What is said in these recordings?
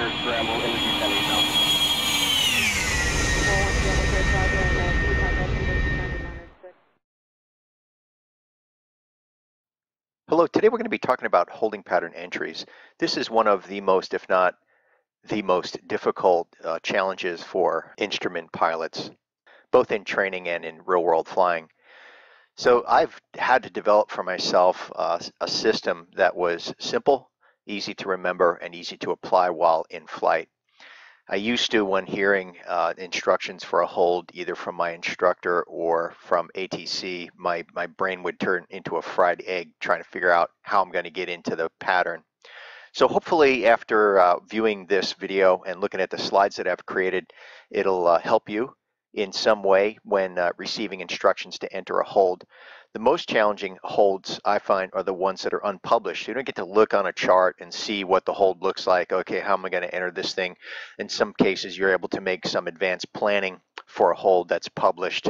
There's scramble in the descending. Hello, today we're going to be talking about holding pattern entries. This is one of the most, if not the most difficult challenges for instrument pilots, both in training and in real world flying. So I've had to develop for myself a system that was simple, easy to remember, and easy to apply while in flight. I used to, when hearing instructions for a hold, either from my instructor or from ATC, my brain would turn into a fried egg trying to figure out how I'm going to get into the pattern. So hopefully after viewing this video and looking at the slides that I've created, it'll help you in some way when receiving instructions to enter a hold. The most challenging holds I find are the ones that are unpublished. You don't get to look on a chart and see what the hold looks like. Okay, how am I going to enter this thing? In some cases, you're able to make some advanced planning for a hold that's published.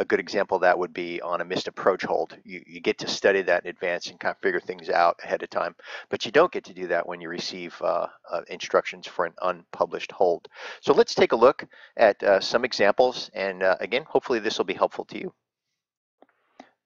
A good example of that would be on a missed approach hold. You get to study that in advance and kind of figure things out ahead of time, but you don't get to do that when you receive instructions for an unpublished hold. So let's take a look at some examples, and again, hopefully this will be helpful to you.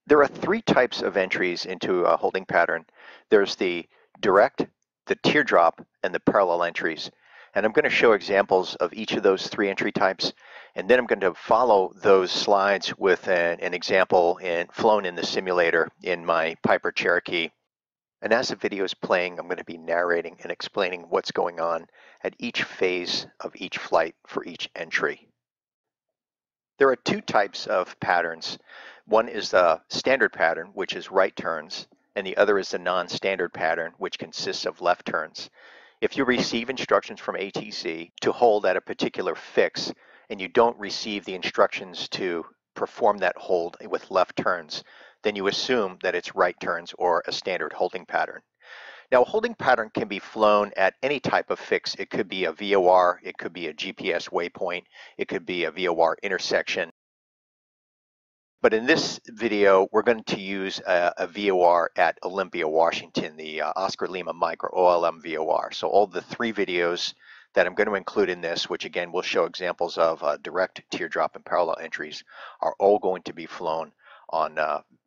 There are three types of entries into a holding pattern. There's the direct, the teardrop, and the parallel entries. And I'm going to show examples of each of those three entry types, and then I'm going to follow those slides with an example flown in the simulator in my Piper Cherokee. And as the video is playing, I'm going to be narrating and explaining what's going on at each phase of each flight for each entry. There are two types of patterns. One is the standard pattern, which is right turns, and the other is the non-standard pattern, which consists of left turns. If you receive instructions from ATC to hold at a particular fix and you don't receive the instructions to perform that hold with left turns, then you assume that it's right turns or a standard holding pattern. Now, a holding pattern can be flown at any type of fix. It could be a VOR, it could be a GPS waypoint, it could be a VOR intersection. But in this video, we're going to use a VOR at Olympia, Washington, the Oscar Lima Micro OLM VOR. So all the three videos that I'm going to include in this, which again will show examples of direct, teardrop, and parallel entries, are all going to be flown on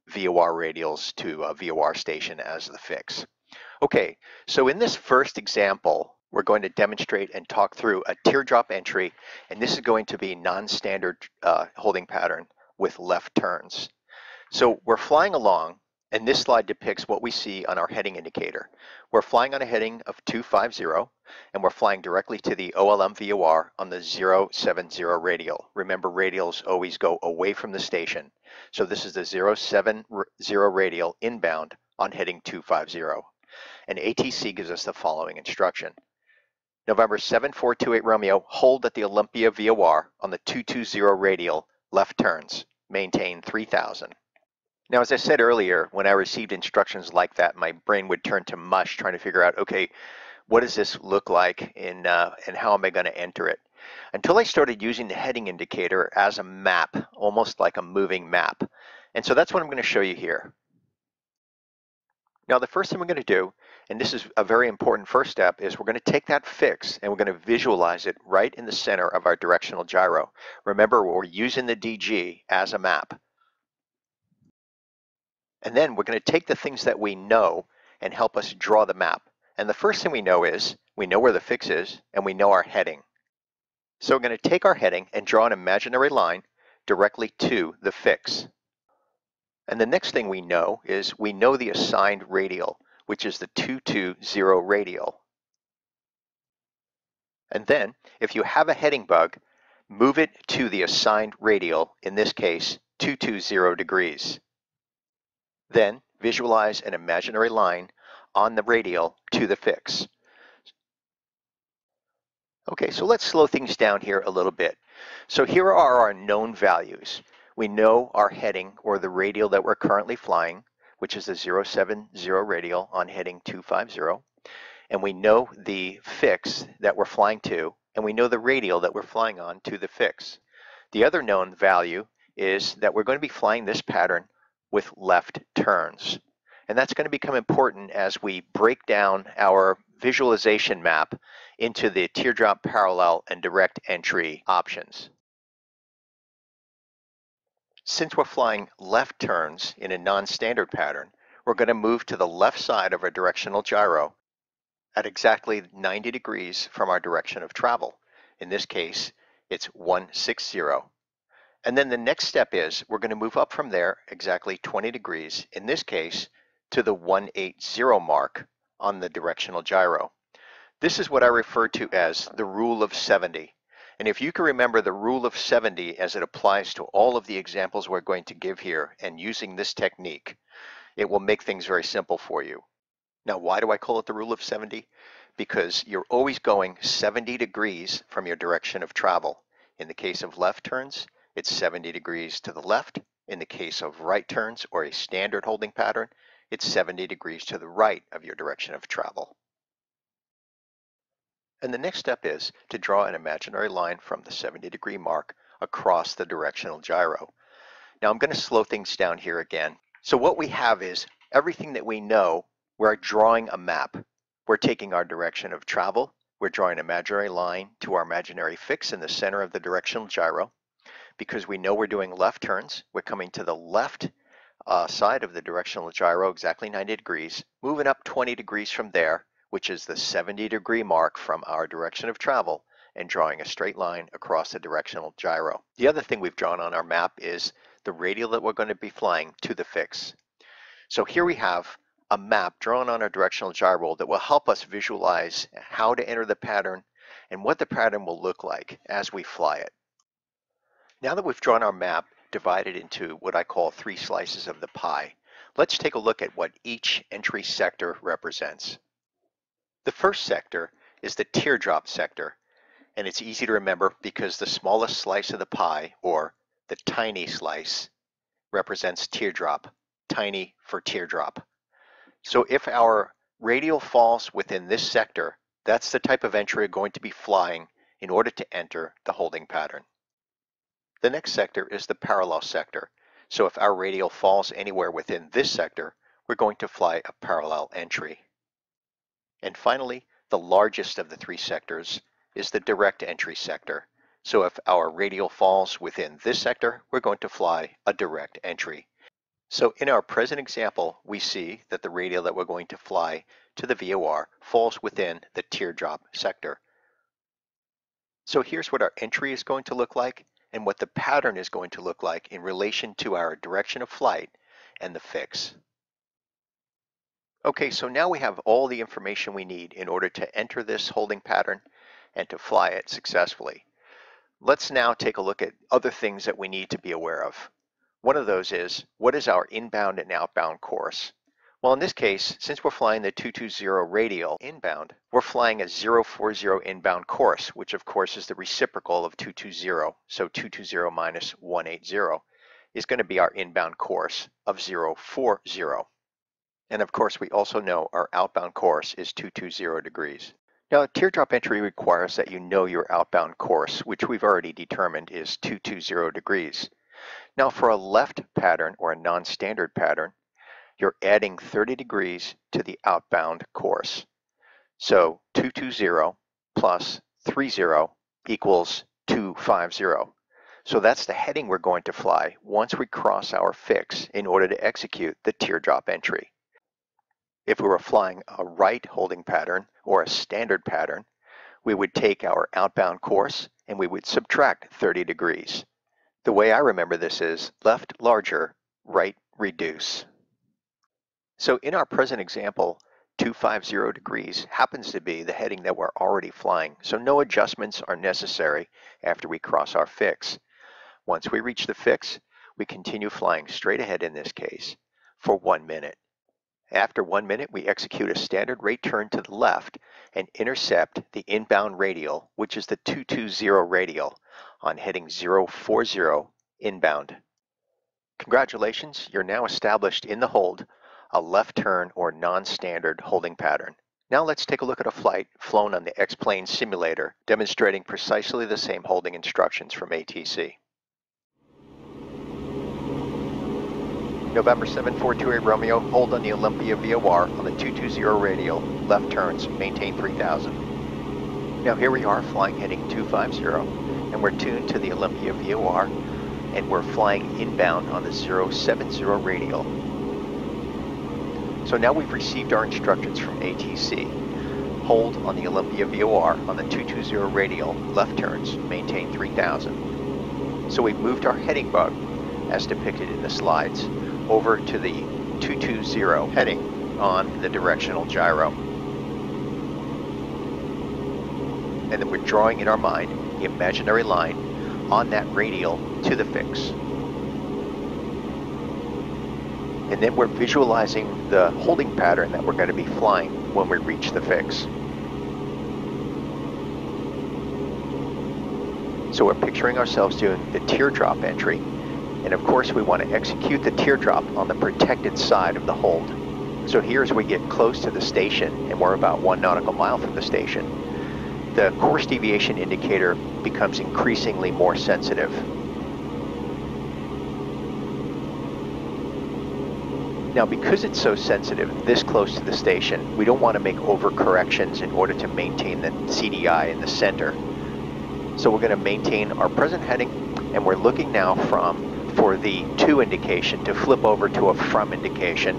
VOR radials to a VOR station as the fix. Okay, so in this first example, we're going to demonstrate and talk through a teardrop entry, and this is going to be non-standard holding pattern with left turns. So we're flying along, and this slide depicts what we see on our heading indicator. We're flying on a heading of 250, and we're flying directly to the OLM VOR on the 070 radial. Remember, radials always go away from the station. So this is the 070 radial inbound on heading 250. And ATC gives us the following instruction. November 7428 Romeo, hold at the Olympia VOR on the 220 radial, left turns, maintain 3000. Now, as I said earlier, when I received instructions like that, my brain would turn to mush trying to figure out, okay, what does this look like and how am I going to enter it? Until I started using the heading indicator as a map, almost like a moving map. And so that's what I'm going to show you here. Now, the first thing we're going to do, and this is a very important first step, is we're going to take that fix and we're going to visualize it right in the center of our directional gyro. Remember, we're using the DG as a map. And then we're going to take the things that we know and help us draw the map. And the first thing we know is we know where the fix is and we know our heading. So we're going to take our heading and draw an imaginary line directly to the fix. And the next thing we know is we know the assigned radial, which is the 220 radial. And then if you have a heading bug, move it to the assigned radial, in this case, 220 degrees. Then visualize an imaginary line on the radial to the fix. Okay, so let's slow things down here a little bit. So here are our known values. We know our heading or the radial that we're currently flying, which is the 070 radial on heading 250. And we know the fix that we're flying to, and we know the radial that we're flying on to the fix. The other known value is that we're going to be flying this pattern with left turns. And that's going to become important as we break down our visualization map into the teardrop parallel and direct entry options. Since we're flying left turns in a non-standard pattern, we're going to move to the left side of our directional gyro at exactly 90 degrees from our direction of travel. In this case, it's 160. And then the next step is we're going to move up from there exactly 20 degrees, in this case, to the 180 mark on the directional gyro. This is what I refer to as the rule of 70. And if you can remember the rule of 70 as it applies to all of the examples we're going to give here and using this technique, it will make things very simple for you. Now, why do I call it the rule of 70? Because you're always going 70 degrees from your direction of travel. In the case of left turns, it's 70 degrees to the left. In the case of right turns or a standard holding pattern, it's 70 degrees to the right of your direction of travel. And the next step is to draw an imaginary line from the 70-degree mark across the directional gyro. Now I'm going to slow things down here again. So what we have is everything that we know, we're drawing a map. We're taking our direction of travel. We're drawing an imaginary line to our imaginary fix in the center of the directional gyro. Because we know we're doing left turns, we're coming to the left side of the directional gyro, exactly 90 degrees, moving up 20 degrees from there, which is the 70-degree mark from our direction of travel, and drawing a straight line across the directional gyro. The other thing we've drawn on our map is the radial that we're going to be flying to the fix. So here we have a map drawn on our directional gyro that will help us visualize how to enter the pattern and what the pattern will look like as we fly it. Now that we've drawn our map divided into what I call three slices of the pie, let's take a look at what each entry sector represents. The first sector is the teardrop sector, and it's easy to remember because the smallest slice of the pie, or the tiny slice, represents teardrop, tiny for teardrop. So if our radial falls within this sector, that's the type of entry we're going to be flying in order to enter the holding pattern. The next sector is the parallel sector. So if our radial falls anywhere within this sector, we're going to fly a parallel entry. And finally, the largest of the three sectors is the direct entry sector. So if our radial falls within this sector, we're going to fly a direct entry. So in our present example, we see that the radial that we're going to fly to the VOR falls within the teardrop sector. So here's what our entry is going to look like and what the pattern is going to look like in relation to our direction of flight and the fix. Okay, so now we have all the information we need in order to enter this holding pattern and to fly it successfully. Let's now take a look at other things that we need to be aware of. One of those is, what is our inbound and outbound course? Well, in this case, since we're flying the 220 radial inbound, we're flying a 040 inbound course, which of course is the reciprocal of 220. So 220 minus 180 is going to be our inbound course of 040. And of course, we also know our outbound course is 220 degrees. Now, a teardrop entry requires that you know your outbound course, which we've already determined is 220 degrees. Now, for a left pattern or a non-standard pattern, you're adding 30 degrees to the outbound course. So 220 plus 30 equals 250. So that's the heading we're going to fly once we cross our fix in order to execute the teardrop entry. If we were flying a right holding pattern or a standard pattern, we would take our outbound course and we would subtract 30 degrees. The way I remember this is left larger, right reduce. So in our present example, 250 degrees happens to be the heading that we're already flying, so no adjustments are necessary after we cross our fix. Once we reach the fix, we continue flying straight ahead in this case for 1 minute. After 1 minute, we execute a standard rate turn to the left and intercept the inbound radial, which is the 220 radial on heading 040 inbound. Congratulations, you're now established in the hold, a left turn or non-standard holding pattern. Now let's take a look at a flight flown on the X-Plane simulator, demonstrating precisely the same holding instructions from ATC. November 742A Romeo, hold on the Olympia VOR on the 220 radial, left turns, maintain 3000. Now here we are flying heading 250, and we're tuned to the Olympia VOR, and we're flying inbound on the 070 radial. So now we've received our instructions from ATC. Hold on the Olympia VOR on the 220 radial, left turns, maintain 3000. So we've moved our heading bug, as depicted in the slides, over to the 220 heading on the directional gyro. And then we're drawing in our mind the imaginary line on that radial to the fix. And then we're visualizing the holding pattern that we're going to be flying when we reach the fix. So we're picturing ourselves doing the teardrop entry, and of course we want to execute the teardrop on the protected side of the hold. So here, as we get close to the station, and we're about 1 nautical mile from the station, the course deviation indicator becomes increasingly more sensitive. Now, because it's so sensitive, this close to the station, we don't want to make overcorrections in order to maintain the CDI in the center. So we're going to maintain our present heading, and we're looking now for the to indication to flip over to a from indication,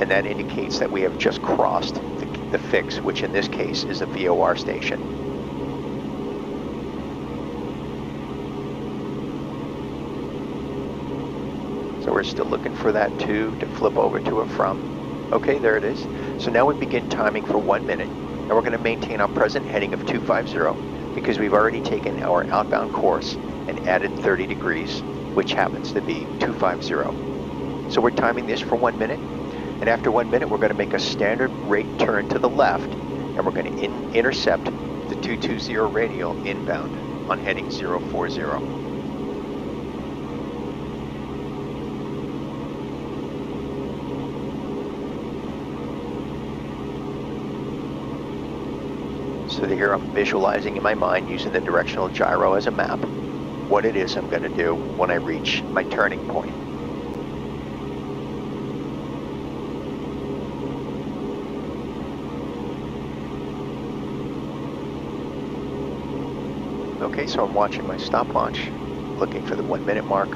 and that indicates that we have just crossed the fix, which in this case is a VOR station. So we're still looking for that to flip over to a from. Okay, there it is. So now we begin timing for 1 minute, and we're going to maintain our present heading of 250 because we've already taken our outbound course and added 30 degrees, which happens to be 250. So we're timing this for 1 minute, and after 1 minute, we're going to make a standard rate turn to the left, and we're going to intercept the 220 radial inbound on heading 040. So here I'm visualizing in my mind, using the directional gyro as a map, what it is I'm going to do when I reach my turning point. Okay, so I'm watching my stopwatch, looking for the 1 minute mark.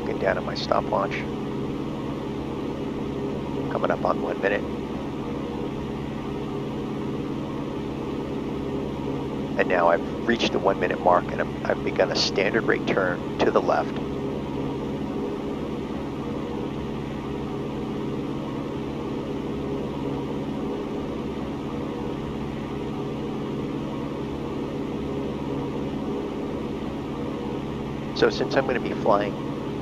Looking down at my stopwatch. Coming up on 1 minute. And now I've reached the 1 minute mark, and I've begun a standard rate turn to the left. So since I'm going to be flying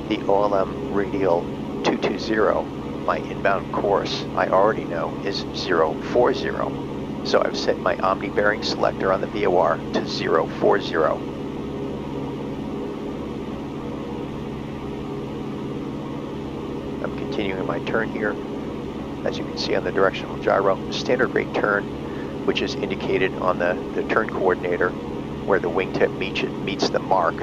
the OLM radial 220, my inbound course I already know is 040. So I've set my omni-bearing selector on the VOR to 040. I'm continuing my turn here. As you can see on the directional gyro, standard rate turn, which is indicated on the turn coordinator where the wingtip meets the mark.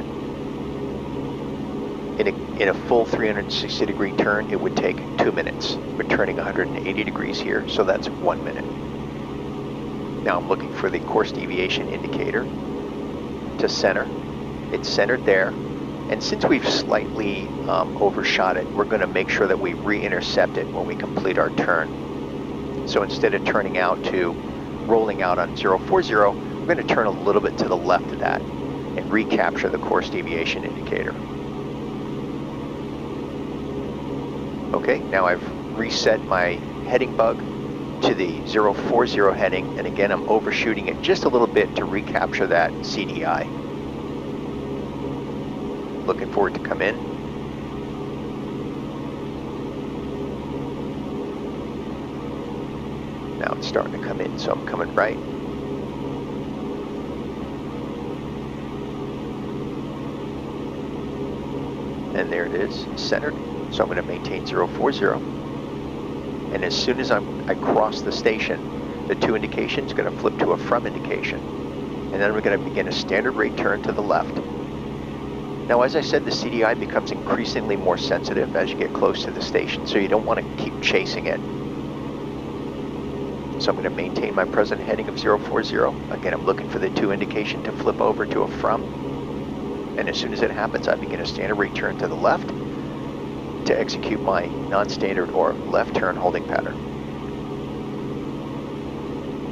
In a full 360 degree turn, it would take 2 minutes. We're turning 180 degrees here, so that's 1 minute. Now I'm looking for the course deviation indicator to center. It's centered there. And since we've slightly overshot it, we're going to make sure that we re-intercept it when we complete our turn. So instead of turning out to rolling out on 040, we're going to turn a little bit to the left of that and recapture the course deviation indicator. Okay, now I've reset my heading bug to the 040 heading, and again I'm overshooting it just a little bit to recapture that CDI. Looking for it to come in. Now it's starting to come in, so I'm coming right. And there it is, centered. So I'm going to maintain 040. And as soon as I cross the station, the to indication is going to flip to a from indication. And then we're going to begin a standard rate turn to the left. Now, as I said, the CDI becomes increasingly more sensitive as you get close to the station, so you don't want to keep chasing it. so I'm going to maintain my present heading of 040. Again, I'm looking for the 2 indication to flip over to a from, and as soon as it happens, I begin a standard return to the left to execute my non-standard or left turn holding pattern.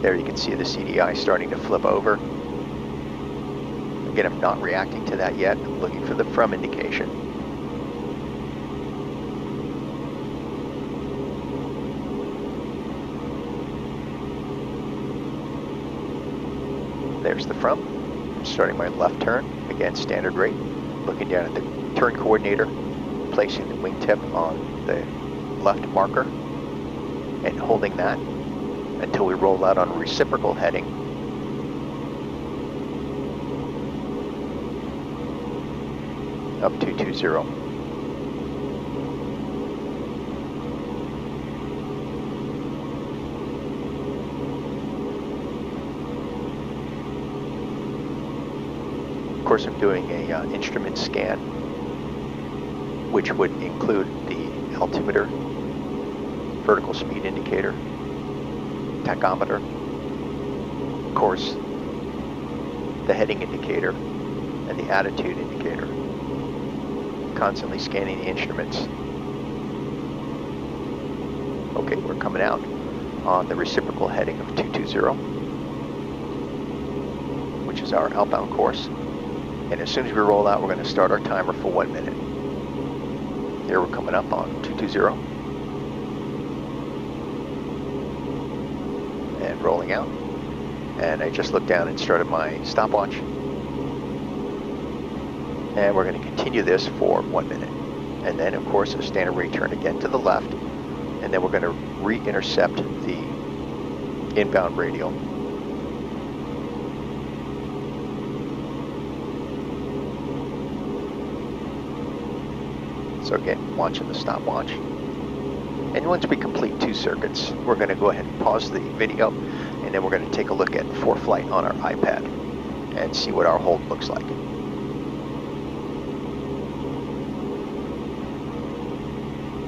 There you can see the CDI starting to flip over. Again, I'm not reacting to that yet. I'm looking for the from indication. There's the from. I'm starting my left turn. Again, standard rate. Looking down at the turn coordinator, placing the wingtip on the left marker and holding that until we roll out on reciprocal heading. Up 220. Of course, I'm doing a instrument scan, which would include the altimeter, vertical speed indicator, tachometer, of course, the heading indicator, and the attitude indicator. Constantly scanning the instruments. Okay, we're coming out on the reciprocal heading of 220, which is our outbound course. And as soon as we roll out, we're going to start our timer for 1 minute. Here we're coming up on 220. And rolling out, and I just looked down and started my stopwatch, and we're going to continue this for 1 minute, and then of course a standard return again to the left, and then we're going to re-intercept the inbound radial. So again, watching the stopwatch. And once we complete 2 circuits, we're going to go ahead and pause the video, and then we're going to take a look at ForeFlight on our iPad and see what our hold looks like.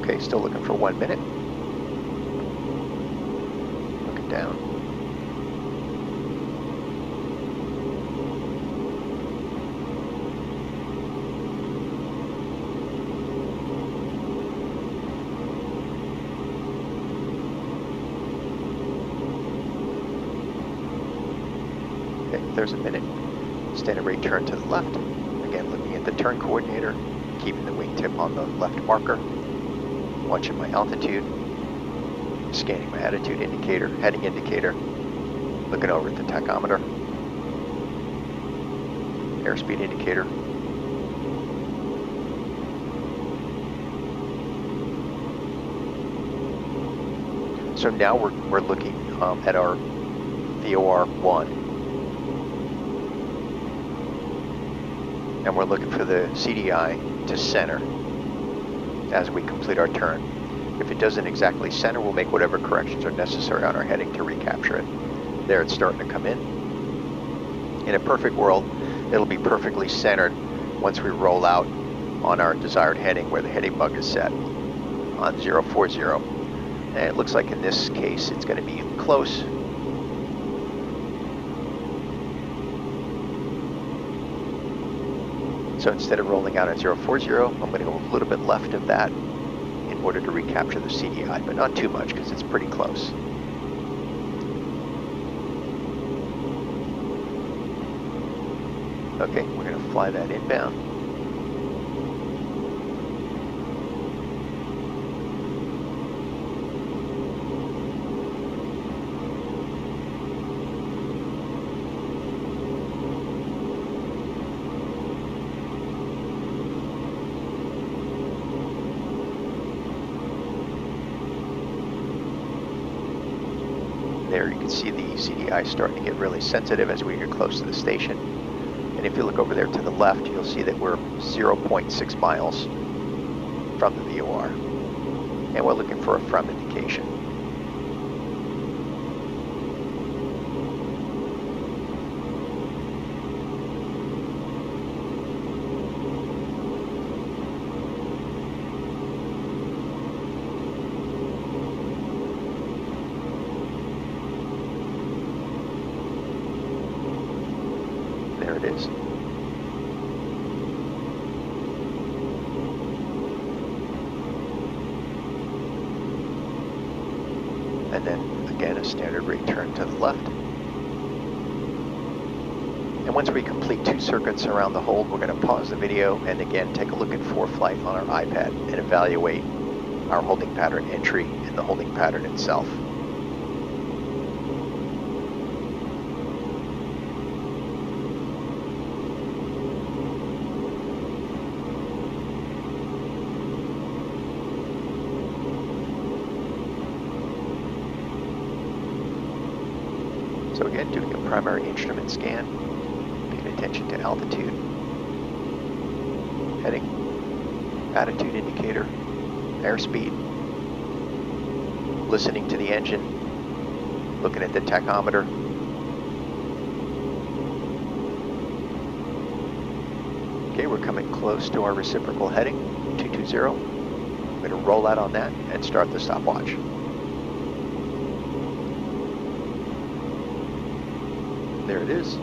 Okay, still looking for 1 minute. Looking down. There's a minute. Standard rate turn to the left. Again, looking at the turn coordinator, keeping the wingtip on the left marker, watching my altitude, scanning my attitude indicator, heading indicator, looking over at the tachometer, airspeed indicator. So now we're looking at our VOR 1. And we're looking for the CDI to center as we complete our turn. If it doesn't exactly center, we'll make whatever corrections are necessary on our heading to recapture it. There, it's starting to come in. In a perfect world, it'll be perfectly centered once we roll out on our desired heading where the heading bug is set on 040. And it looks like in this case, it's going to be close. So instead of rolling out at 040, I'm going to go a little bit left of that in order to recapture the CDI, but not too much because it's pretty close. Okay, we're going to fly that inbound. There you can see the CDI starting to get really sensitive as we get close to the station. And if you look over there to the left, you'll see that we're 0.6 miles from the VOR. And we're looking for a from indication. it is. And then again, a standard return to the left. And once we complete two circuits around the hold, we're going to pause the video and again take a look at ForeFlight on our iPad and evaluate our holding pattern entry and the holding pattern itself. So again, doing a primary instrument scan, paying attention to altitude, heading, attitude indicator, airspeed, listening to the engine, looking at the tachometer, okay, we're coming close to our reciprocal heading, 220, I'm going to roll out on that and start the stopwatch. There it is,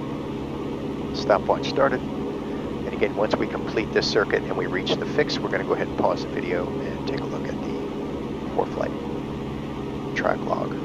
stopwatch started, and again once we complete this circuit and we reach the fix, we're going to go ahead and pause the video and take a look at the ForeFlight track log.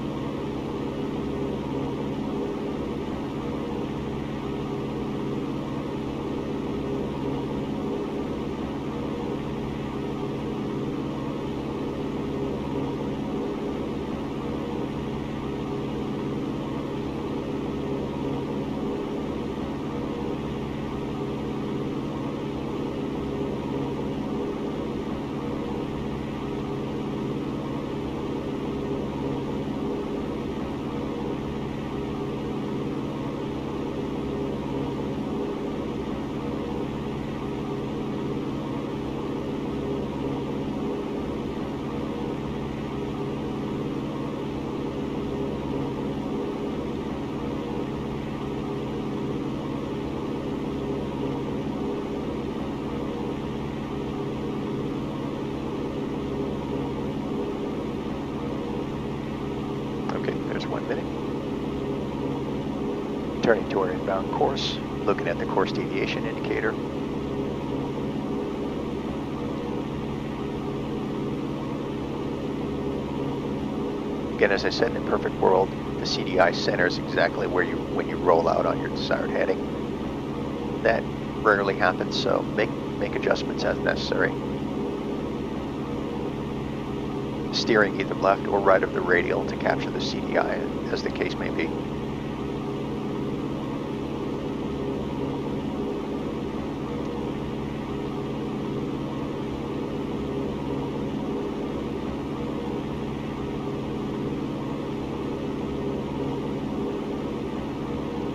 Turning to our inbound course, looking at the course deviation indicator. Again, as I said, in the perfect world, the CDI centers exactly where you when you roll out on your desired heading. That rarely happens, so make adjustments as necessary. Steering either left or right of the radial to capture the CDI, as the case may be.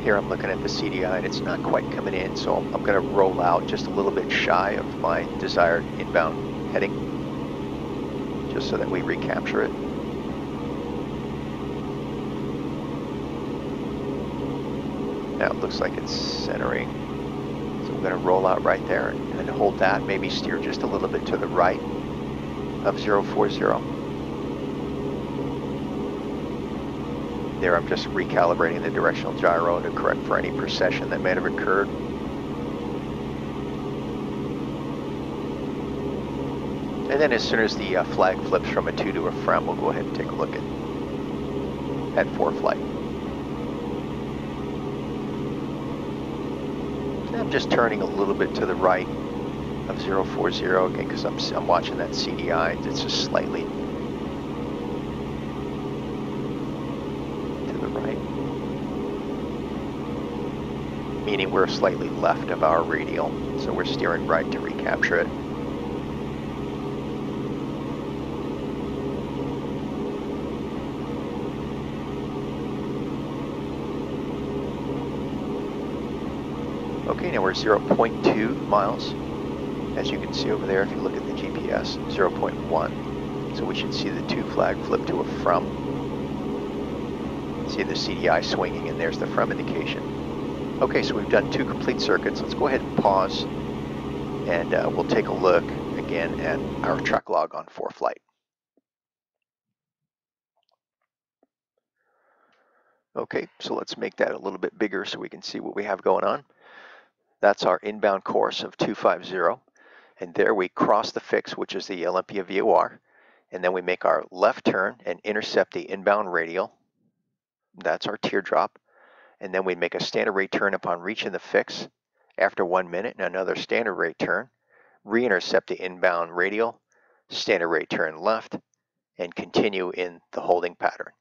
Here I'm looking at the CDI and it's not quite coming in, so I'm going to roll out just a little bit shy of my desired inbound heading, just so that we recapture it. Now it looks like it's centering, so I'm going to roll out right there and hold that, maybe steer just a little bit to the right of 040. There I'm just recalibrating the directional gyro to correct for any precession that may have occurred. And then as soon as the flag flips from a to a from, we'll go ahead and take a look at ForeFlight. I'm just turning a little bit to the right of 040 again because I'm watching that CDI. It's just slightly meaning we're slightly left of our radial, so we're steering right to recapture it. Okay, now we're 0.2 miles. As you can see over there, if you look at the GPS, 0.1. So we should see the two flag flip to a from. See the CDI swinging, and there's the from indication. Okay, so we've done two complete circuits. Let's go ahead and pause, and we'll take a look again at our track log on ForeFlight. Okay, so let's make that a little bit bigger so we can see what we have going on. That's our inbound course of 250. And there we cross the fix, which is the Olympia VOR. And then we make our left turn and intercept the inbound radial. That's our teardrop. And then we make a standard rate turn upon reaching the fix. After 1 minute, and another standard rate turn. Re-intercept the inbound radial, standard rate turn left, and continue in the holding pattern.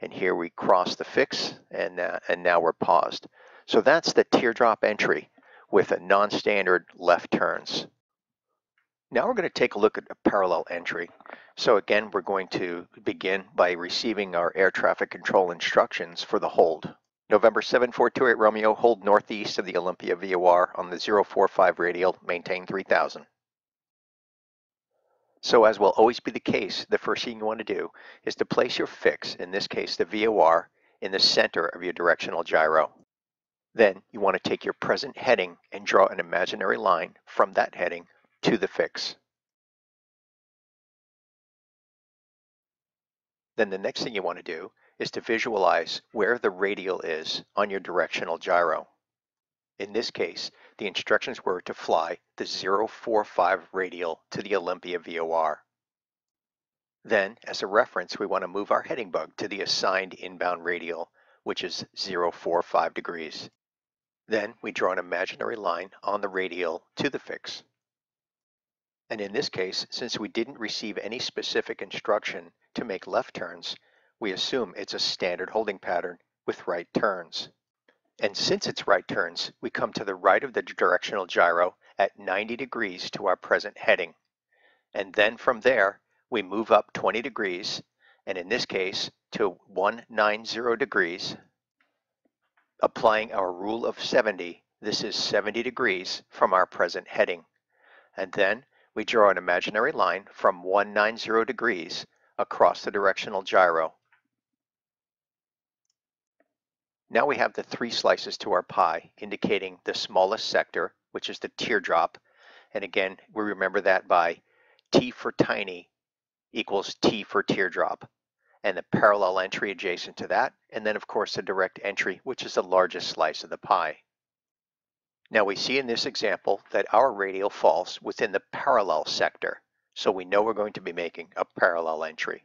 And here we cross the fix, and now we're paused. So that's the teardrop entry with a non-standard left turns. Now we're going to take a look at a parallel entry. So again, we're going to begin by receiving our air traffic control instructions for the hold. November 7428 Romeo, hold northeast of the Olympia VOR on the 045 radial, maintain 3000. So as will always be the case, the first thing you want to do is to place your fix, in this case the VOR, in the center of your directional gyro. Then you want to take your present heading and draw an imaginary line from that heading to the fix. Then the next thing you want to do is to visualize where the radial is on your directional gyro. In this case, the instructions were to fly the 045 radial to the Olympia VOR. Then, as a reference, we want to move our heading bug to the assigned inbound radial, which is 045 degrees. Then we draw an imaginary line on the radial to the fix. And in this case, since we didn't receive any specific instruction to make left turns, we assume it's a standard holding pattern with right turns. And since it's right turns, we come to the right of the directional gyro at 90 degrees to our present heading. And then from there, we move up 20 degrees, and in this case, to 190 degrees. Applying our rule of 70, this is 70 degrees from our present heading. And then we draw an imaginary line from 190 degrees across the directional gyro. Now we have the three slices to our pie, indicating the smallest sector, which is the teardrop. And again, we remember that by T for tiny equals T for teardrop, and the parallel entry adjacent to that, and then of course the direct entry, which is the largest slice of the pie. Now we see in this example that our radial falls within the parallel sector, so we know we're going to be making a parallel entry.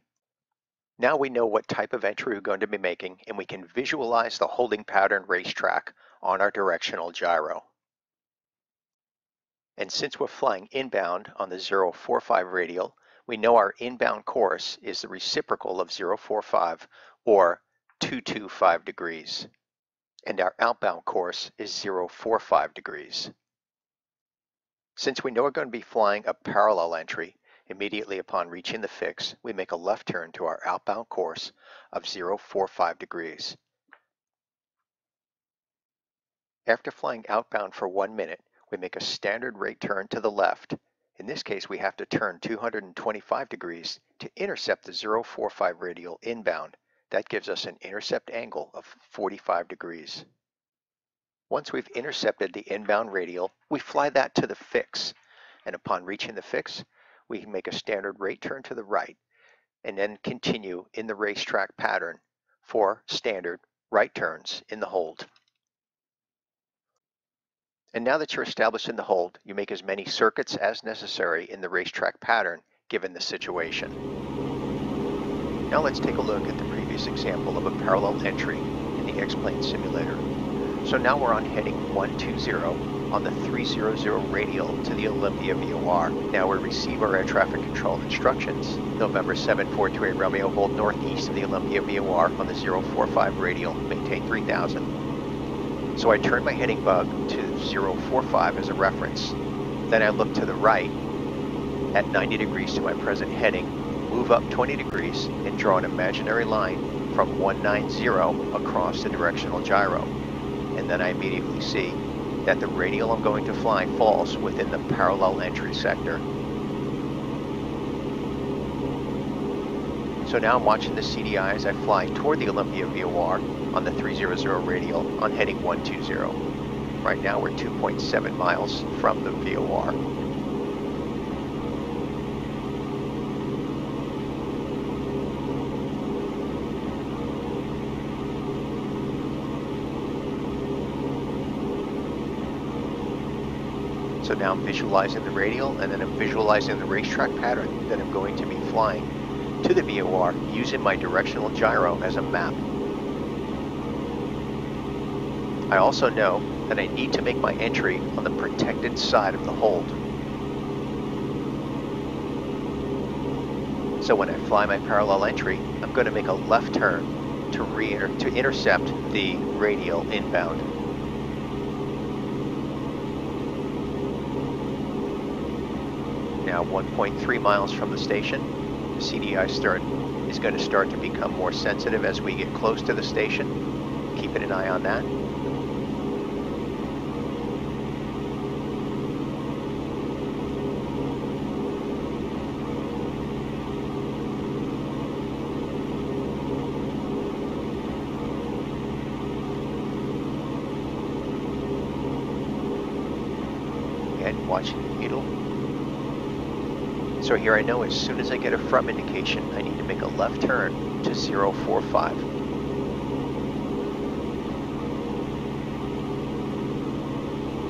Now we know what type of entry we're going to be making, and we can visualize the holding pattern racetrack on our directional gyro. And since we're flying inbound on the 045 radial, we know our inbound course is the reciprocal of 045, or 225 degrees. And our outbound course is 045 degrees. Since we know we're going to be flying a parallel entry, immediately upon reaching the fix, we make a left turn to our outbound course of 045 degrees. After flying outbound for 1 minute, we make a standard rate turn to the left. In this case, we have to turn 225 degrees to intercept the 045 radial inbound. That gives us an intercept angle of 45 degrees. Once we've intercepted the inbound radial, we fly that to the fix. And upon reaching the fix, we can make a standard rate turn to the right and then continue in the racetrack pattern for standard right turns in the hold. And now that you're established in the hold, you make as many circuits as necessary in the racetrack pattern given the situation. Now let's take a look at the previous example of a parallel entry in the X-Plane simulator. So now we're on heading 120. On the 300 radial to the Olympia VOR. Now we receive our air traffic control instructions. November 7428 Romeo, hold northeast of the Olympia VOR on the 045 radial, maintain 3000. So I turn my heading bug to 045 as a reference. Then I look to the right at 90 degrees to my present heading, move up 20 degrees and draw an imaginary line from 190 across the directional gyro. And then I immediately see that the radial I'm going to fly falls within the parallel entry sector. So now I'm watching the CDI as I fly toward the Olympia VOR on the 300 radial on heading 120. Right now we're 2.7 miles from the VOR. So now I'm visualizing the radial, and then I'm visualizing the racetrack pattern that I'm going to be flying to the VOR using my directional gyro as a map. I also know that I need to make my entry on the protected side of the hold. So when I fly my parallel entry, I'm going to make a left turn to intercept the radial inbound. Now 1.3 miles from the station, the CDI stern is going to start to become more sensitive as we get close to the station, keeping an eye on that. So here I know as soon as I get a front indication, I need to make a left turn to 045.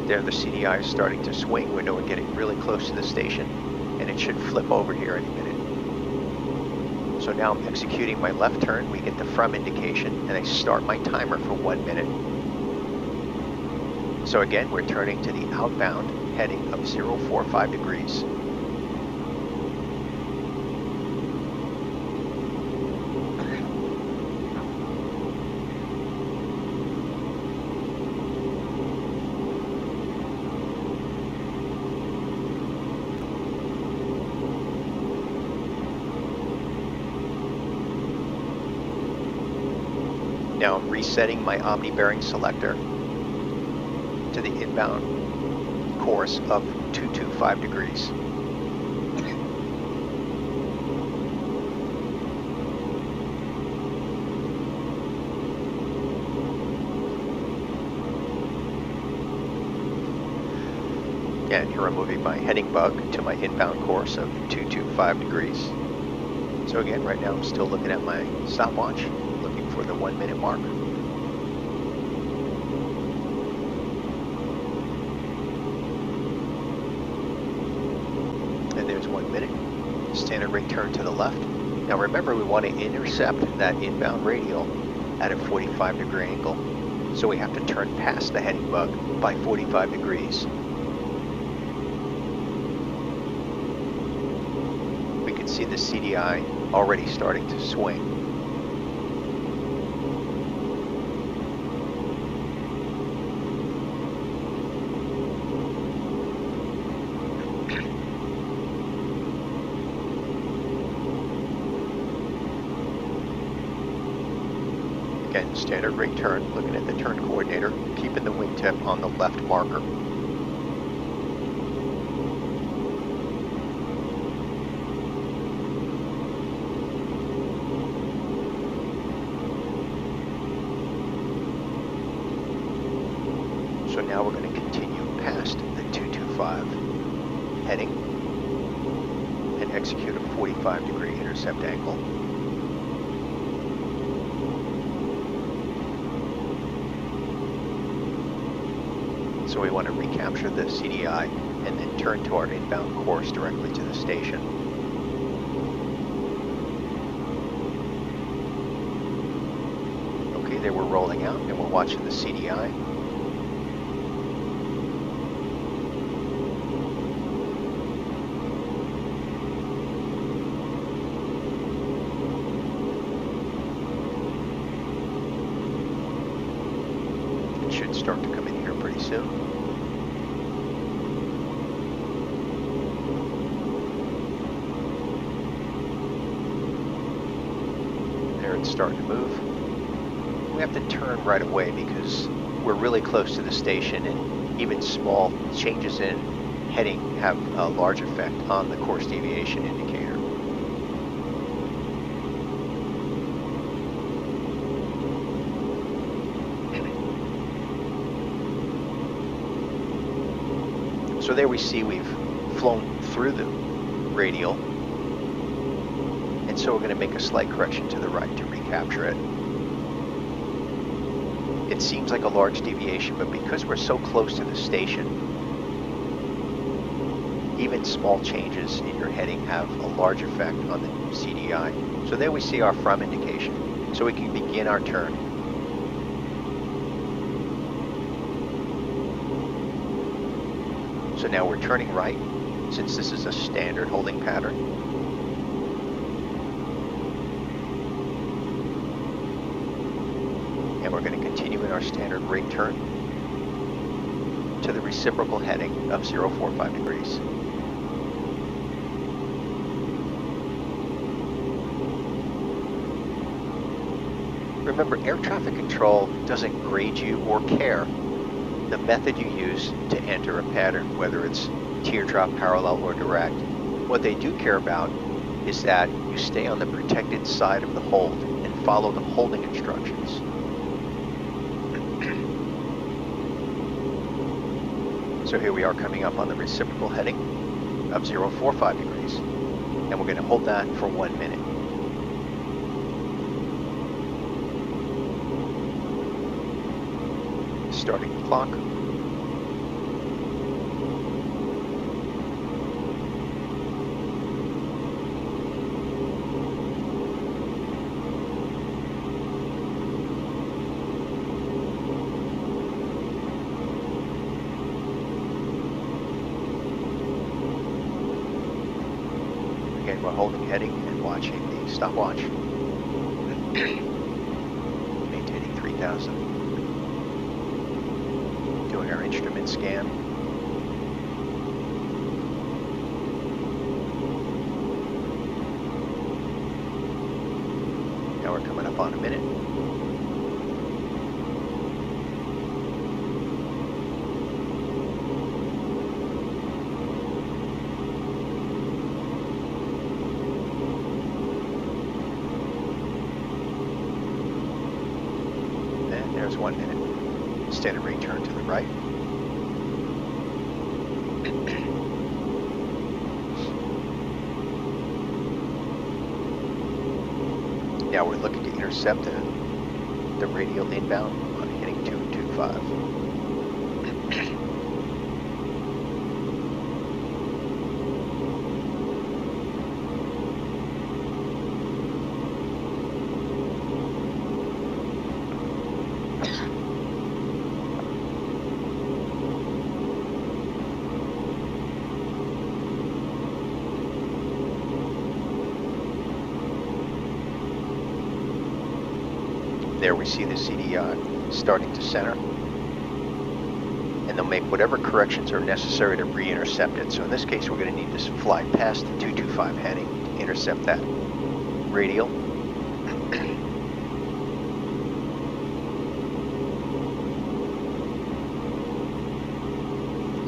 There the CDI is starting to swing. We know we're getting really close to the station, and it should flip over here any minute. So now I'm executing my left turn, we get the front indication, and I start my timer for 1 minute. So again, we're turning to the outbound heading of 045 degrees. Now I'm resetting my omni-bearing selector to the inbound course of 225 degrees. And here I'm moving my heading bug to my inbound course of 225 degrees. So again, right now I'm still looking at my stopwatch, for the 1 minute mark. And there's 1 minute. Standard rate turn to the left. Now remember, we want to intercept that inbound radial at a 45 degree angle. So we have to turn past the heading bug by 45 degrees. We can see the CDI already starting to swing. Again, standard rate turn, looking at the turn coordinator, keeping the wingtip on the left marker. So now we're going to continue past the 225 heading and execute a 45 degree intercept angle. So we want to recapture the CDI and then turn to our inbound course directly to the station. Okay, they were rolling out and we're watching the CDI. It should start to come in here pretty soon. Starting to move. We have to turn right away because we're really close to the station, and even small changes in heading have a large effect on the course deviation indicator. So there we see we've flown through the radial. And so we're going to make a slight correction to the right to recapture it. It seems like a large deviation, but because we're so close to the station, even small changes in your heading have a large effect on the CDI. So there we see our from indication, so we can begin our turn. So now we're turning right, since this is a standard holding pattern. We're going to continue in our standard rig turn to the reciprocal heading of 045 degrees. Remember, air traffic control doesn't grade you or care the method you use to enter a pattern, whether it's teardrop, parallel, or direct. What they do care about is that you stay on the protected side of the hold and follow the holding instructions. So here we are coming up on the reciprocal heading of 045 degrees, and we're going to hold that for 1 minute. Starting the clock. Stopwatch, maintaining 3000, doing our instrument scan, now we're coming up on 1 minute. Standard rig turn to the right. Now we're looking to intercept the radial inbound on heading 225. There we see the CDI starting to center, and they'll make whatever corrections are necessary to re-intercept it. So in this case, we're going to need to fly past the 225 heading to intercept that radial.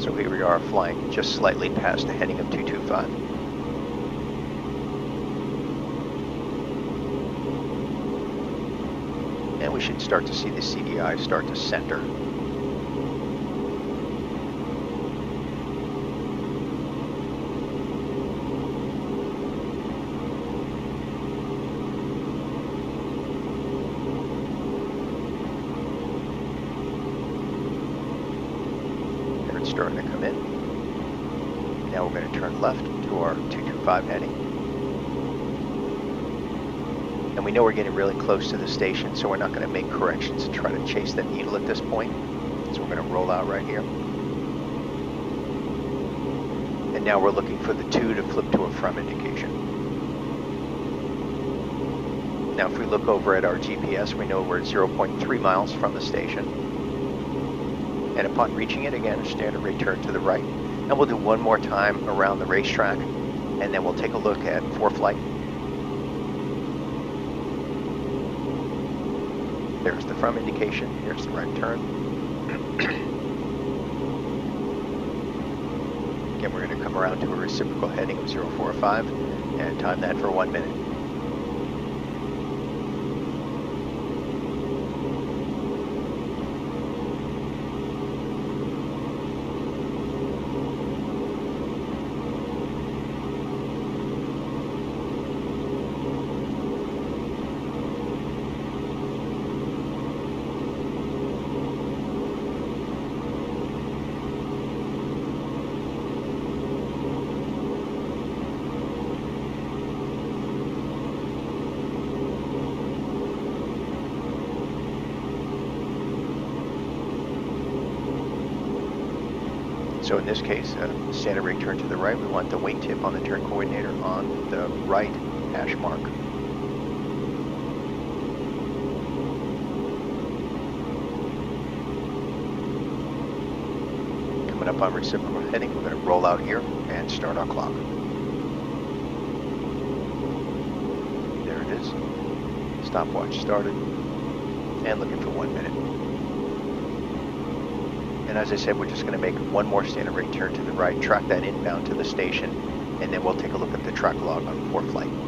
So here we are flying just slightly past the heading of 225. And we should start to see the CDI start to center. There it's starting to come in. Now we're going to turn left to our 225 heading. And we know we're getting really close to the station, so we're not going to make corrections and try to chase that needle at this point. So we're going to roll out right here. And now we're looking for the 2 to flip to a from indication. Now if we look over at our GPS, we know we're at 0.3 miles from the station. And upon reaching it, again, a standard return to the right. And we'll do one more time around the racetrack, and then we'll take a look at ForeFlight. There's the from indication, here's the right turn. Again, we're going to come around to a reciprocal heading of 045 and time that for 1 minute. So in this case, standard rig turn to the right, we want the wingtip on the turn coordinator on the right hash mark. Coming up on reciprocal heading, we're going to roll out here and start our clock. There it is. Stopwatch started. And looking for 1 minute. And as I said, we're just going to make one more standard rig turn to the right, track that inbound to the station, and then we'll take a look at the track log on ForeFlight.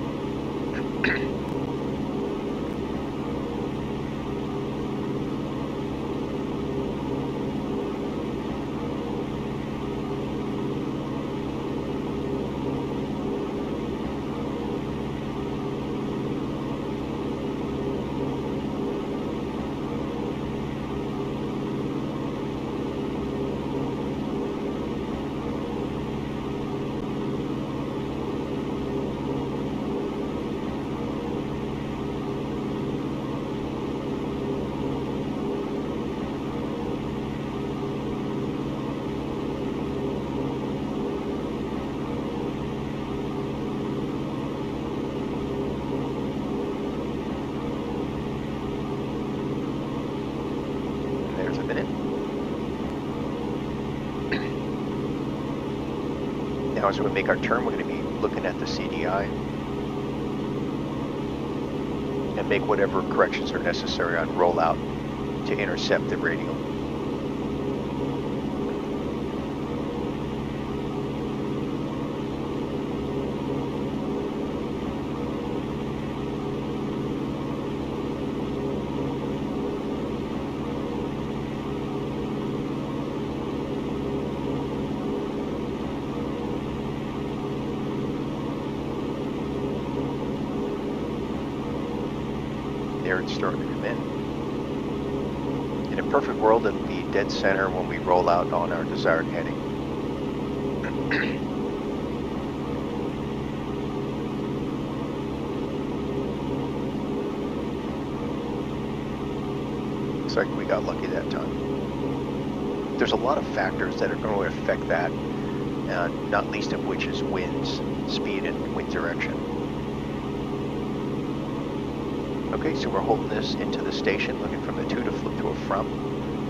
As we make our turn, we're going to be looking at the CDI and make whatever corrections are necessary on rollout to intercept the radial. Center when we roll out on our desired heading. Looks like we got lucky that time. There's a lot of factors that are going to affect that, not least of which is winds, speed, and wind direction. Okay, so we're holding this into the station, looking from the to flip to a from.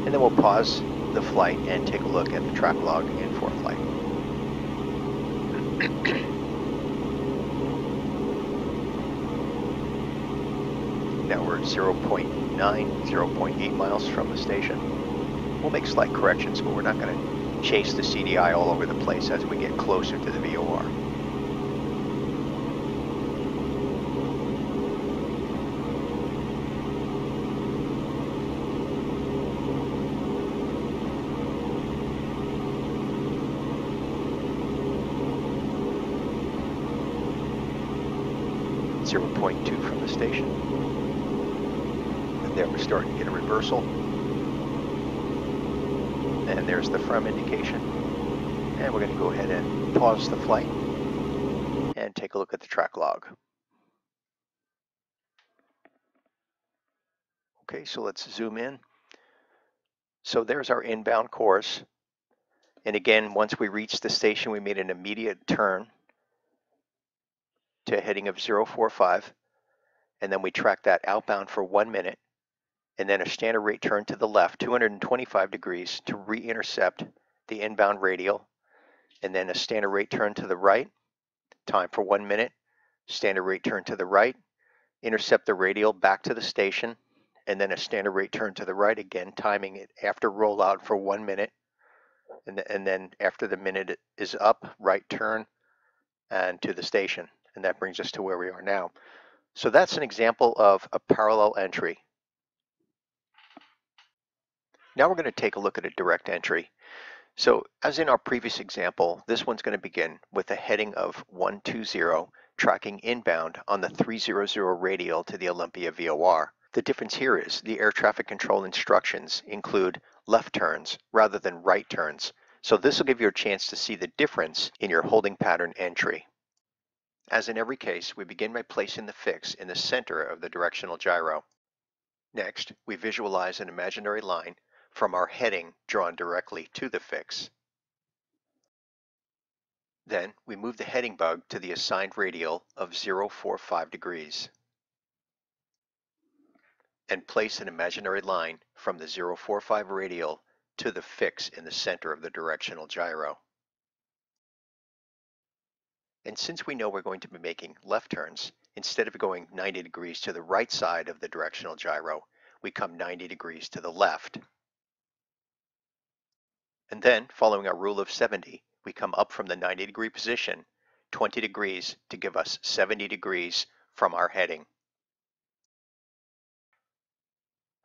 And then we'll pause the flight and take a look at the track log in ForeFlight. Now we're at 0.9, 0.8 miles from the station. We'll make slight corrections, but we're not going to chase the CDI all over the place as we get closer to the VOR. And there's the from indication, and we're going to go ahead and pause the flight and take a look at the track log. Okay, so let's zoom in. So there's our inbound course, and again, once we reached the station, we made an immediate turn to a heading of 045, and then we tracked that outbound for 1 minute. And then a standard rate turn to the left, 225 degrees, to re-intercept the inbound radial. And then a standard rate turn to the right, time for 1 minute, standard rate turn to the right, intercept the radial back to the station, and then a standard rate turn to the right again, timing it after rollout for 1 minute. And then after the minute is up, right turn and to the station. And that brings us to where we are now. So that's an example of a parallel entry. Now we're going to take a look at a direct entry. So as in our previous example, this one's going to begin with a heading of 120, tracking inbound on the 300 radial to the Olympia VOR. The difference here is the air traffic control instructions include left turns rather than right turns. So this will give you a chance to see the difference in your holding pattern entry. As in every case, we begin by placing the fix in the center of the directional gyro. Next, we visualize an imaginary line from our heading drawn directly to the fix. Then we move the heading bug to the assigned radial of 045 degrees and place an imaginary line from the 045 radial to the fix in the center of the directional gyro. And since we know we're going to be making left turns, instead of going 90 degrees to the right side of the directional gyro, we come 90 degrees to the left. And then, following our rule of 70, we come up from the 90 degree position 20 degrees to give us 70 degrees from our heading.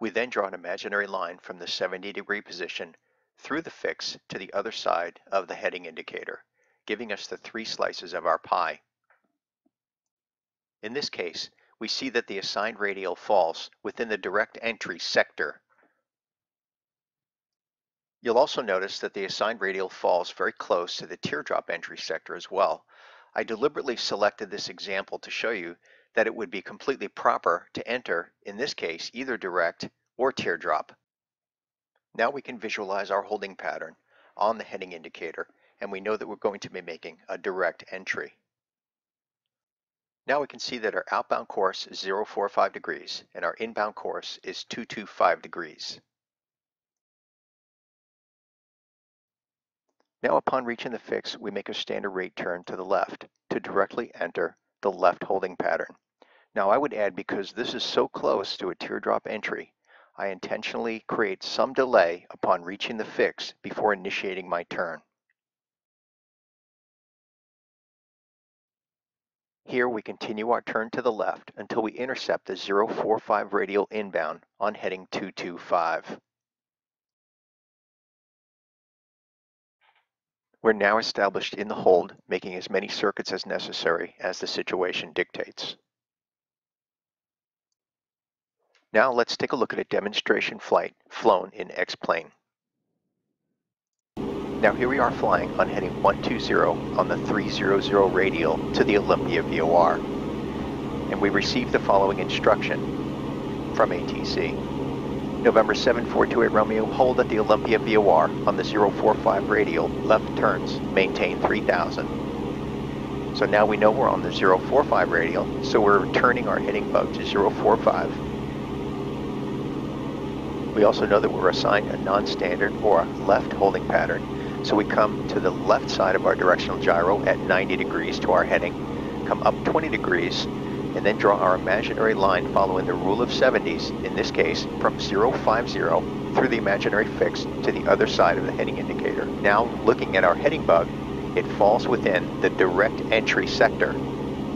We then draw an imaginary line from the 70 degree position through the fix to the other side of the heading indicator, giving us the three slices of our pie. In this case, we see that the assigned radial falls within the direct entry sector. You'll also notice that the assigned radial falls very close to the teardrop entry sector as well. I deliberately selected this example to show you that it would be completely proper to enter, in this case, either direct or teardrop. Now we can visualize our holding pattern on the heading indicator, and we know that we're going to be making a direct entry. Now we can see that our outbound course is 045 degrees and our inbound course is 225 degrees. Now upon reaching the fix, we make a standard rate turn to the left to directly enter the left holding pattern. Now I would add, because this is so close to a teardrop entry, I intentionally create some delay upon reaching the fix before initiating my turn. Here we continue our turn to the left until we intercept the 045 radial inbound on heading 225. We're now established in the hold, making as many circuits as necessary as the situation dictates. Now let's take a look at a demonstration flight flown in X-Plane. Now here we are flying on heading 120 on the 300 radial to the Olympia VOR. And we receive the following instruction from ATC. November 7, 428 Romeo, hold at the Olympia VOR on the 045 radial, left turns, maintain 3000. So now we know we're on the 045 radial, so we're returning our heading bug to 045. We also know that we're assigned a non-standard or left holding pattern, so we come to the left side of our directional gyro at 90 degrees to our heading, come up 20 degrees, and then draw our imaginary line following the rule of 70s, in this case, from 050 through the imaginary fix to the other side of the heading indicator. Now, looking at our heading bug, it falls within the direct entry sector.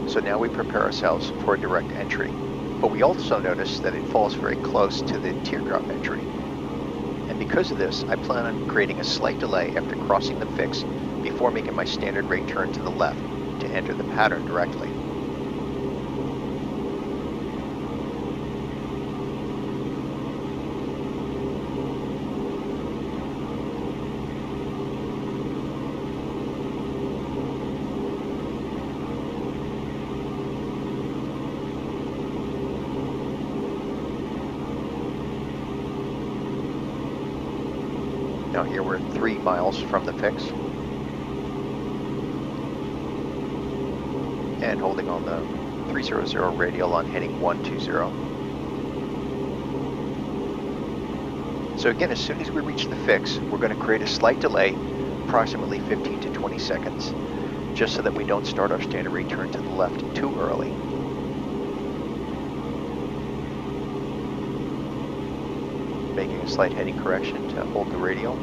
So now we prepare ourselves for a direct entry. But we also notice that it falls very close to the teardrop entry. And because of this, I plan on creating a slight delay after crossing the fix before making my standard rate turn to the left to enter the pattern directly. Now here we're 3 miles from the fix and holding on the 300 radial on heading 120. So again, as soon as we reach the fix, we're going to create a slight delay, approximately 15 to 20 seconds, just so that we don't start our standard return to the left too early. Making a slight heading correction to hold the radial.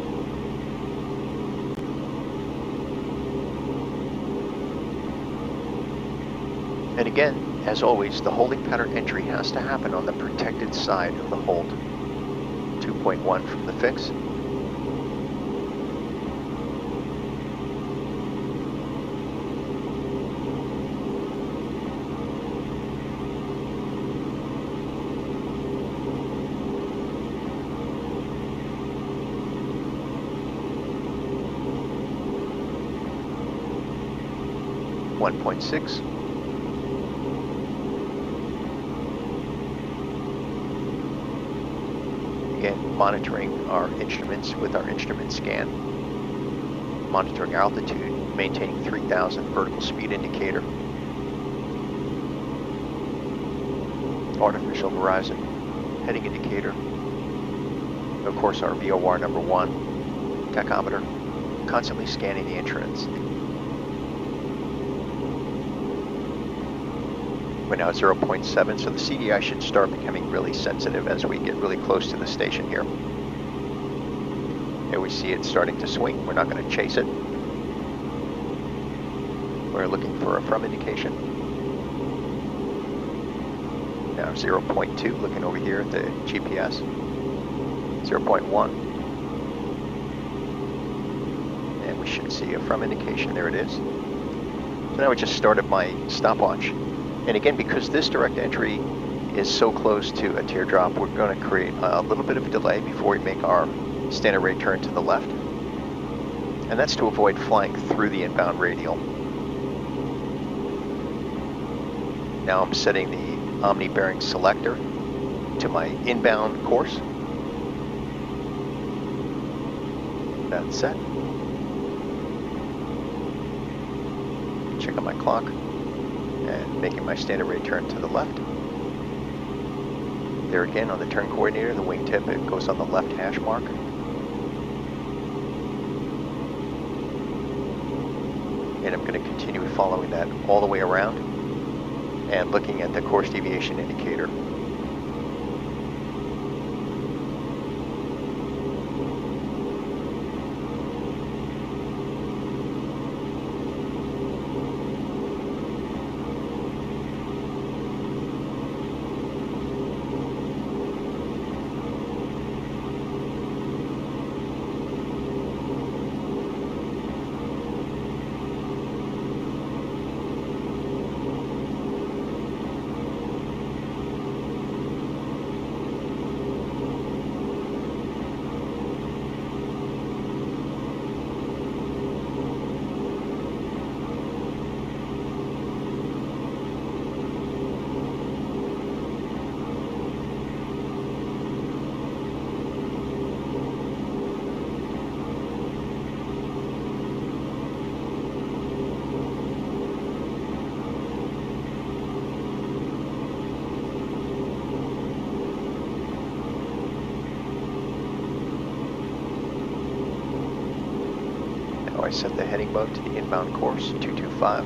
And again, as always, the holding pattern entry has to happen on the protected side of the hold. 2.1 from the fix. Six. Again, monitoring our instruments with our instrument scan, monitoring altitude, maintaining 3000 vertical speed indicator. Artificial horizon heading indicator. Of course, our VOR number 1 tachometer, constantly scanning the entrance. We're now at 0.7, so the CDI should start becoming really sensitive as we get really close to the station here. And we see it starting to swing. We're not going to chase it. We're looking for a from indication. Now 0.2, looking over here at the GPS. 0.1. And we should see a from indication. There it is. So now I just started my stopwatch. And again, because this direct entry is so close to a teardrop, we're going to create a little bit of a delay before we make our standard rate turn to the left. And that's to avoid flying through the inbound radial. Now I'm setting the Omni bearing selector to my inbound course. That's set. Check on my clock. And making my standard rate turn to the left. There again on the turn coordinator, the wingtip, it goes on the left hash mark. And I'm going to continue following that all the way around and looking at the course deviation indicator. Set the heading bug to the inbound course, 225.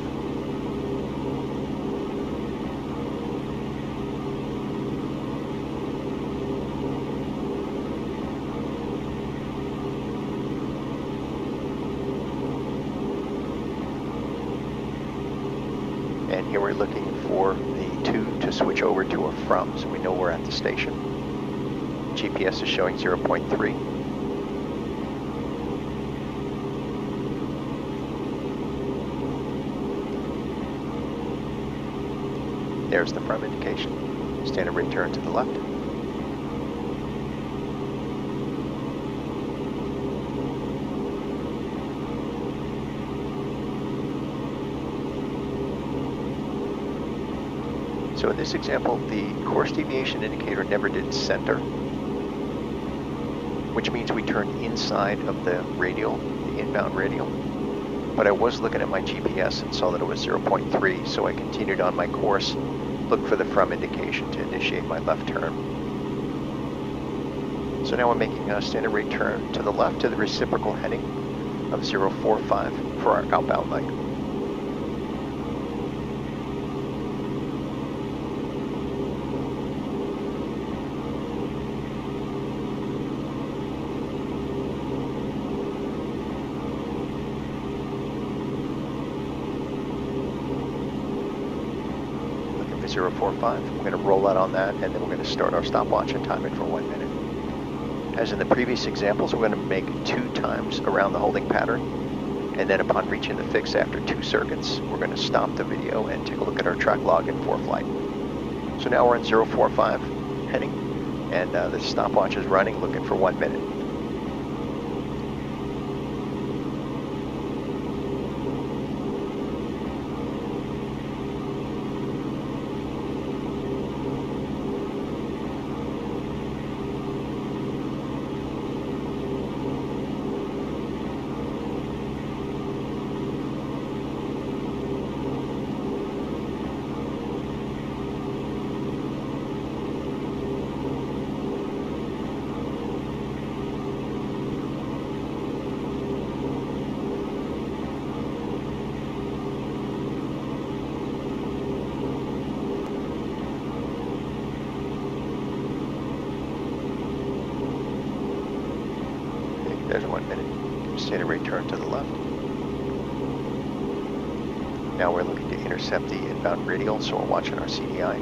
And here we're looking for the 2 to switch over to a from, so we know we're at the station. GPS is showing 0.3. There's the from indication. Standard rate turn to the left. So in this example, the course deviation indicator never did center, which means we turned inside of the radial, the inbound radial. But I was looking at my GPS and saw that it was 0.3, so I continued on my course. Look for the from indication to initiate my left turn. So now I'm making a standard rate turn to the left to the reciprocal heading of 045 for our outbound leg. I'm going to roll out on that, and then we're going to start our stopwatch and time it for 1 minute. As in the previous examples, we're going to make 2 times around the holding pattern, and then upon reaching the fix after 2 circuits, we're going to stop the video and take a look at our track log in ForeFlight. So now we're on 045 heading, and the stopwatch is running, looking for 1 minute. guys in 1 minute. Standard rate turn to the left. Now we're looking to intercept the inbound radial, so we're watching our CDI.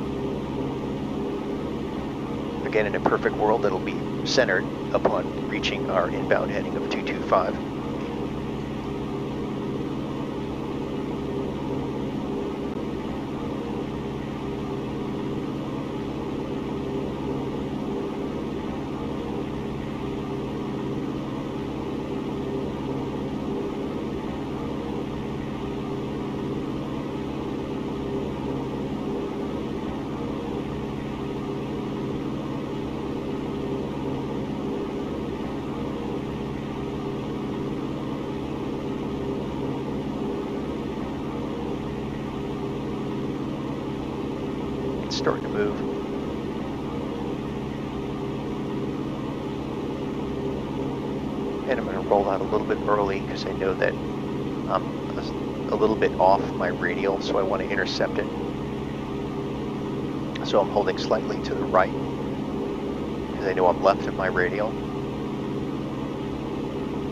Again, in a perfect world, it'll be centered upon reaching our inbound heading of 225. Starting to move. And I'm going to roll out a little bit early because I know that I'm a little bit off my radial, so I want to intercept it. So I'm holding slightly to the right because I know I'm left of my radial.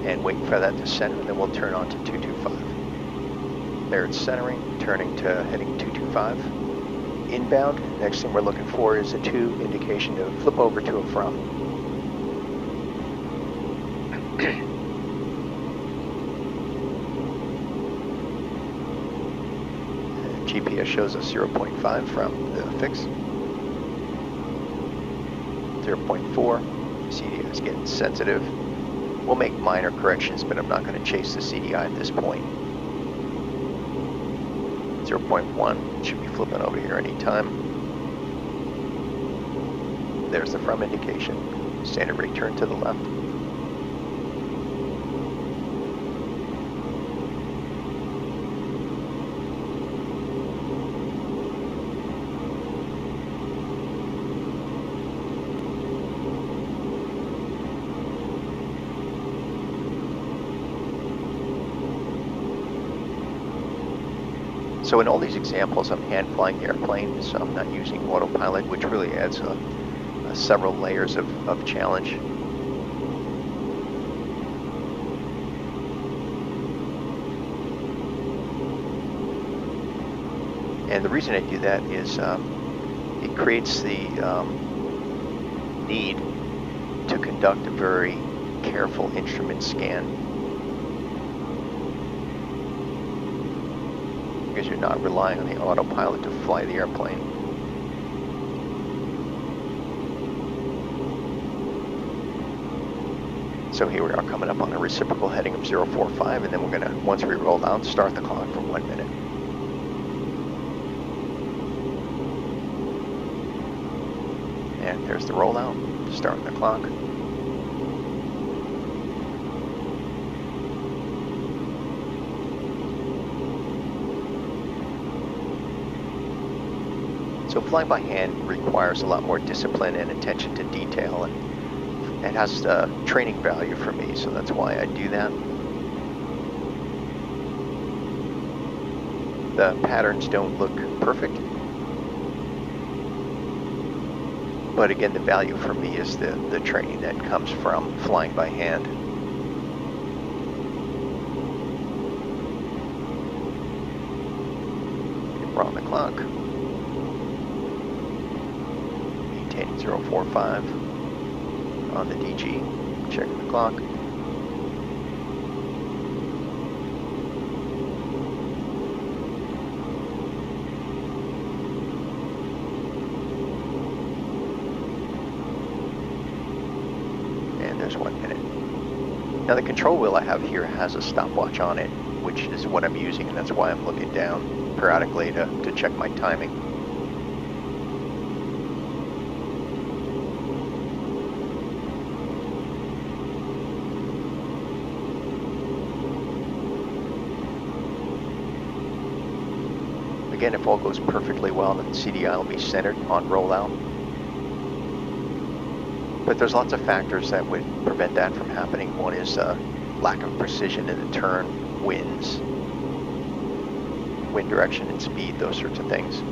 And waiting for that to center, and then we'll turn on to 225. There it's centering, turning to heading 225. Inbound. Next thing we're looking for is a 2 indication to flip over to and from. GPS shows us 0.5 from the fix. 0.4. CDI is getting sensitive. We'll make minor corrections, but I'm not going to chase the CDI at this point. 0.1 should be flipping over here anytime. There's the from indication. Standard rate turn to the left. So in all these examples, I'm hand flying the airplane, so I'm not using autopilot, which really adds several layers of challenge. And the reason I do that is it creates the need to conduct a very careful instrument scan. Because you're not relying on the autopilot to fly the airplane. So here we are coming up on a reciprocal heading of 045, and then we're gonna, once we roll down, start the clock for 1 minute. And there's the rollout, starting the clock. So flying by hand requires a lot more discipline and attention to detail, and it has training value for me, so that's why I do that. The patterns don't look perfect, but again, the value for me is the training that comes from flying by hand. We're on the clock. 045 on the DG, checking the clock. And there's 1 minute. Now the control wheel I have here has a stopwatch on it, which is what I'm using, and that's why I'm looking down periodically to check my timing. Again, if all goes perfectly well, then CDI will be centered on rollout. But there's lots of factors that would prevent that from happening. One is lack of precision in the turn, winds, wind direction and speed, those sorts of things.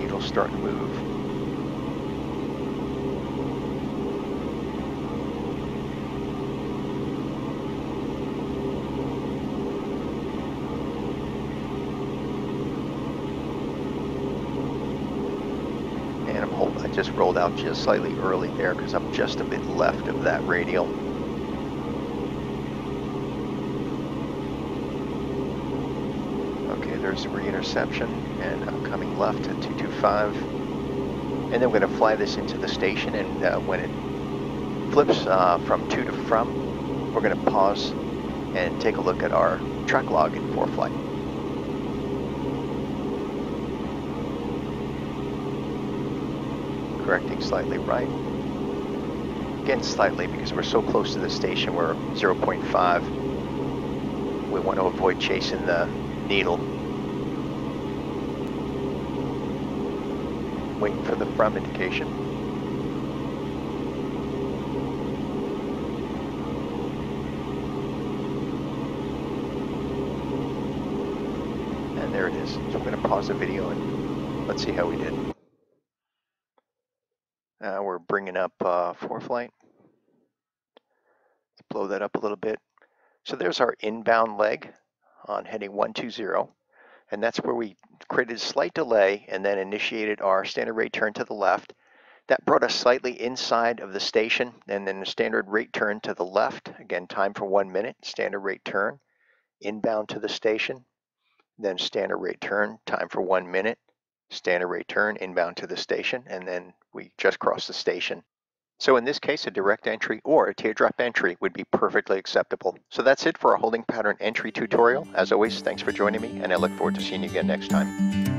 needle's starting to move. Just rolled out just slightly early there because I'm just a bit left of that radial. Okay, there's the re-interception, and I'm coming left at 225. And then we're going to fly this into the station, and when it flips from to from, we're going to pause and take a look at our track log in ForeFlight. Correcting slightly right. Again, slightly because we're so close to the station, we're 0.5. We want to avoid chasing the needle. Waiting for the from indication. And there it is. So I'm going to pause the video and let's see how we did. We're bringing up ForeFlight. Let's blow that up a little bit. So there's our inbound leg on heading 120, and that's where we created a slight delay and then initiated our standard rate turn to the left. That brought us slightly inside of the station, and then the standard rate turn to the left. Again, time for 1 minute, standard rate turn, inbound to the station, then standard rate turn, time for 1 minute. Standard rate turn inbound to the station, and then we just crossed the station. So in this case, a direct entry or a teardrop entry would be perfectly acceptable. So that's it for our holding pattern entry tutorial. As always, thanks for joining me, and I look forward to seeing you again next time.